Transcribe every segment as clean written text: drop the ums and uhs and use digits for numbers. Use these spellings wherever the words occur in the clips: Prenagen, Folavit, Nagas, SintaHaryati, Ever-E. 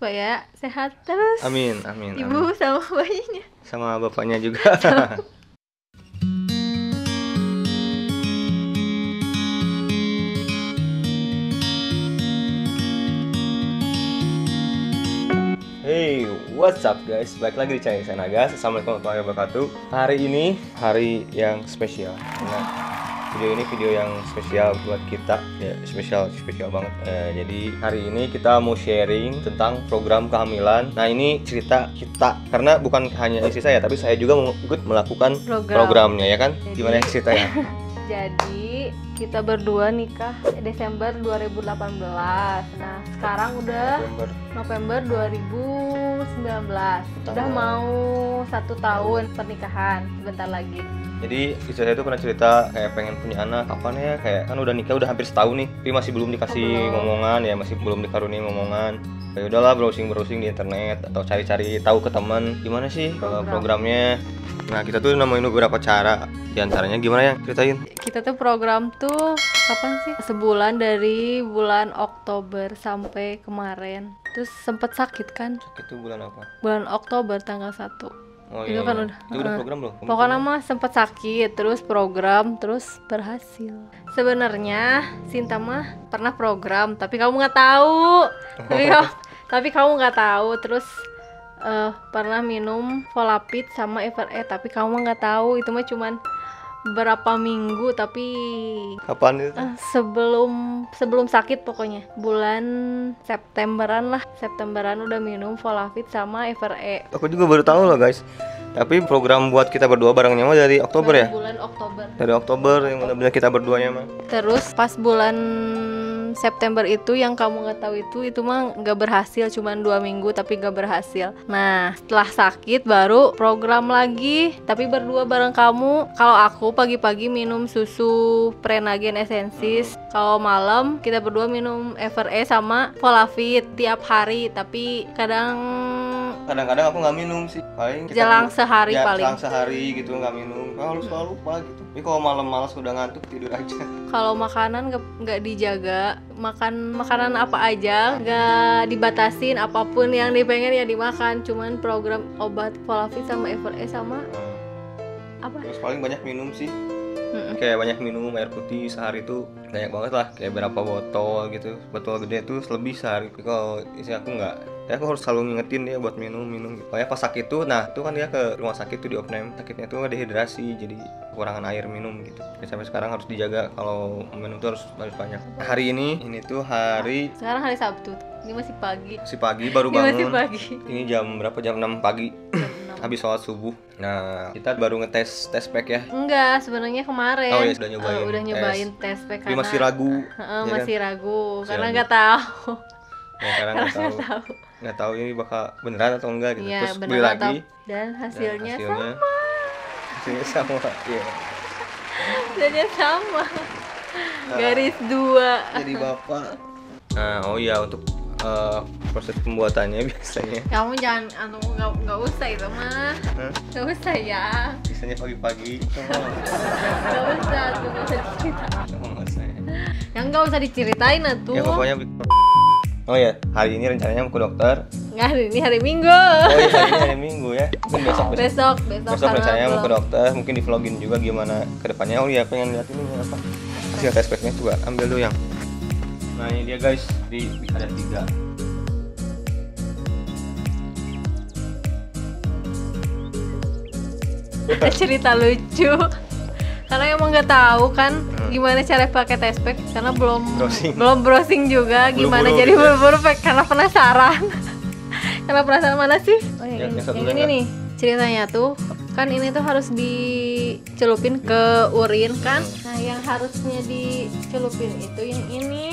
supaya sehat terus. Amin, amin. Ibu amin. Sama bayinya. Sama bapaknya juga. Hey, what's up guys? Balik lagi di channel saya Nagas. Assalamualaikum warahmatullahi wabarakatuh. Hari ini hari yang spesial. Video ini video yang spesial buat kita, ya, spesial banget. Jadi hari ini kita mau sharing tentang program kehamilan. Nah ini cerita kita, karena bukan hanya istri saya, tapi saya juga mau ikut melakukan programnya, ya kan? Jadi, gimana ceritanya? Jadi kita berdua nikah Desember 2018. Nah sekarang udah November 2019, udah mau 1 tahun pernikahan sebentar lagi. Jadi istri saya itu pernah cerita kayak pengen punya anak kapan ya, kayak kan udah nikah udah hampir 1 tahun nih, tapi masih belum dikasih ngomongan, ya masih belum dikaruniai ngomongan. Ya udahlah browsing di internet atau cari-cari tahu ke teman gimana sih programnya. Nah kita tuh nemuin beberapa cara, di antaranya gimana ya, ceritain. Kita tuh program tuh kapan sih? Sebulan, dari bulan Oktober sampai kemarin. Terus sempet sakit kan? Sakit tuh bulan apa? Bulan Oktober tanggal 1. Oh, itu iya, kan udah, itu udah program belum? Pokoknya mah sempat sakit, terus program, terus berhasil. Sebenarnya Sinta mah pernah program, tapi kamu nggak tahu. Tapi kamu nggak tahu. Terus pernah minum Folavit sama Ever-E, tapi kamu nggak tahu. Itu mah cuman berapa minggu, tapi kapan itu? Sebelum sakit pokoknya. Bulan Septemberan lah. Septemberan udah minum Folavit sama Ever-E. Aku juga baru tahu loh guys. Tapi program buat kita berdua barengnya mah dari Oktober ya? Bulan Oktober. Dari Oktober yang benar-benar kita berduanya mah. Terus pas bulan September itu yang kamu nggak tahu itu mah nggak berhasil, cuman 2 minggu tapi nggak berhasil. Nah setelah sakit baru program lagi, tapi berdua bareng kamu. Kalau aku pagi-pagi minum susu Prenagen esensis, kalau malam kita berdua minum Ever-E sama Folavit tiap hari, tapi kadang-kadang aku nggak minum sih, paling jelang sehari, jelang sehari gitu nggak minum. Kalau suka lupa gitu, tapi kalau malam malas udah ngantuk tidur aja. Kalau makanan nggak dijaga, makan makanan apa aja nggak dibatasin, apapun yang dipengen ya dimakan. Cuman program obat Folavit sama Ever-E sama apa? Terus paling banyak minum sih. Kayak banyak minum air putih, sehari tuh banyak banget lah, kayak berapa botol gitu, botol gede tuh lebih sehari. Kalau isi aku nggak, ya aku harus selalu ngingetin dia buat minum. Pokoknya pas sakit tuh, nah itu kan dia ke rumah sakit tuh di opname, sakitnya tuh dehidrasi, jadi kekurangan air minum gitu. Dan sampai sekarang harus dijaga kalau minum tuh harus banyak. Hari ini tuh hari, sekarang hari Sabtu, ini masih pagi. Masih pagi, baru bangun. Ini masih pagi. Ini jam berapa? Jam 6 pagi. Habis sholat subuh. Nah, kita baru ngetes pack ya? Enggak, sebenarnya kemarin. Oh, ya sudah nyobain. Udah nyobain tes pack karena masih ragu. Ya masih kan? Ragu karena nggak tahu. Ya, karena nggak tahu ini bakal beneran atau enggak gitu. Ya, terus beli lagi dan hasilnya sama. Hasilnya sama. Iya. Hasilnya sama. Garis 2. Jadi bapak. Nah, oh iya, untuk proses pembuatannya biasanya. Kamu jangan anu, nggak usah itu mah. Nggak usah ya. Biasanya pagi-pagi. Nggak usah, tuh nggak usah diceritain. Yang nggak usah diceritain tuh. Ya pokoknya. Oh ya, hari ini rencananya mau ke dokter. Nggak, hari ini hari Minggu. Oh iya, hari Minggu ya. Mungkin besok rencananya mau ke dokter, mungkin di vlogin juga gimana kedepannya. Oh iya, pengen lihat ini apa? Hasil tes packnya juga, ambil dulu yang. Nah ini dia guys, ada 3. Ada cerita lucu. Karena emang nggak tahu kan gimana cara pakai test pack, karena belum browsing juga gimana, jadi buru-buru pack karena penasaran. Karena penasaran mana sih? Oh, yang ini nih ceritanya tuh kan, ini tuh harus dicelupin ke urin kan. Nah yang harusnya dicelupin itu yang ini,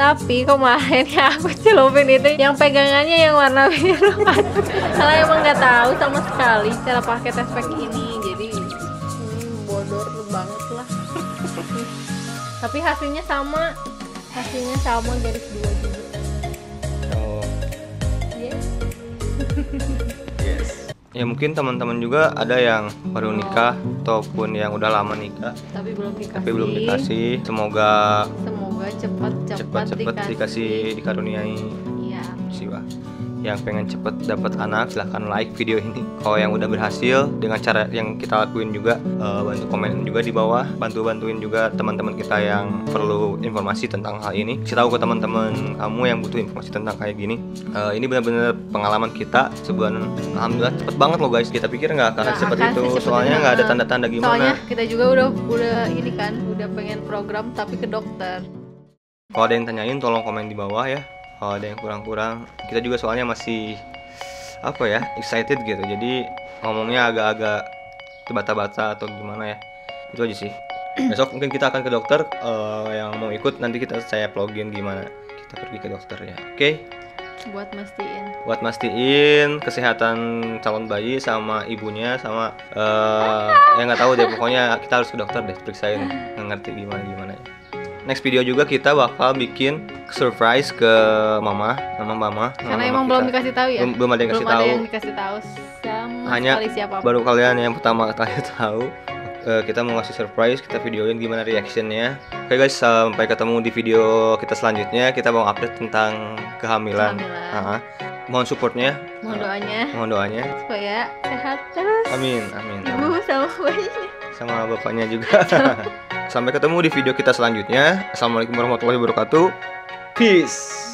tapi kemarin ya aku celupin itu yang pegangannya yang warna biru. Karena emang nggak tahu sama sekali cara pakai test pack ini, jadi bodor banget lah. Tapi hasilnya sama garis 2 juga. Oh. Yes. Yes. Ya mungkin teman-teman juga ada yang baru nikah ataupun yang udah lama nikah tapi belum dikasih. Semoga cepat dikasih dikaruniai. Iya. Siapa? yang pengen cepet dapat anak silahkan like video ini. Kalau yang udah berhasil dengan cara yang kita lakuin juga, bantu komen juga di bawah, bantuin juga teman-teman kita yang perlu informasi tentang hal ini. Kasih tahu ke teman-teman kamu yang butuh informasi tentang kayak gini. Ini benar-benar pengalaman kita sebulan, alhamdulillah cepet banget loh guys. Kita pikir nggak akan seperti itu, soalnya nggak ada tanda-tanda gimana. Soalnya kita juga udah ini kan, udah pengen program tapi ke dokter. Kalau ada yang tanyain tolong komen di bawah ya. Kalau ada yang kurang-kurang, kita juga soalnya masih apa ya, excited gitu, jadi ngomongnya agak-agak terbata-bata atau gimana ya. Itu aja sih. Besok mungkin kita akan ke dokter, yang mau ikut nanti saya vlogin gimana kita pergi ke dokter ya. Oke? Buat mastiin kesehatan calon bayi sama ibunya sama yang nggak tahu deh, pokoknya kita harus ke dokter deh, periksain, ngerti gimana ya. Next video juga kita bakal bikin surprise ke mama. Karena emang belum dikasih tahu ya. Belum ada yang kasih tahu. Hanya baru kalian yang pertama kali tahu. Kita mau ngasih surprise, kita videoin gimana reactionnya. Oke guys, sampai ketemu di video kita selanjutnya. Kita mau update tentang kehamilan. Mohon supportnya, mohon doanya supaya sehat terus. Amin. Ibu sama bayinya, sama bapaknya juga. Sampai ketemu di video kita selanjutnya. Assalamualaikum warahmatullahi wabarakatuh. Peace.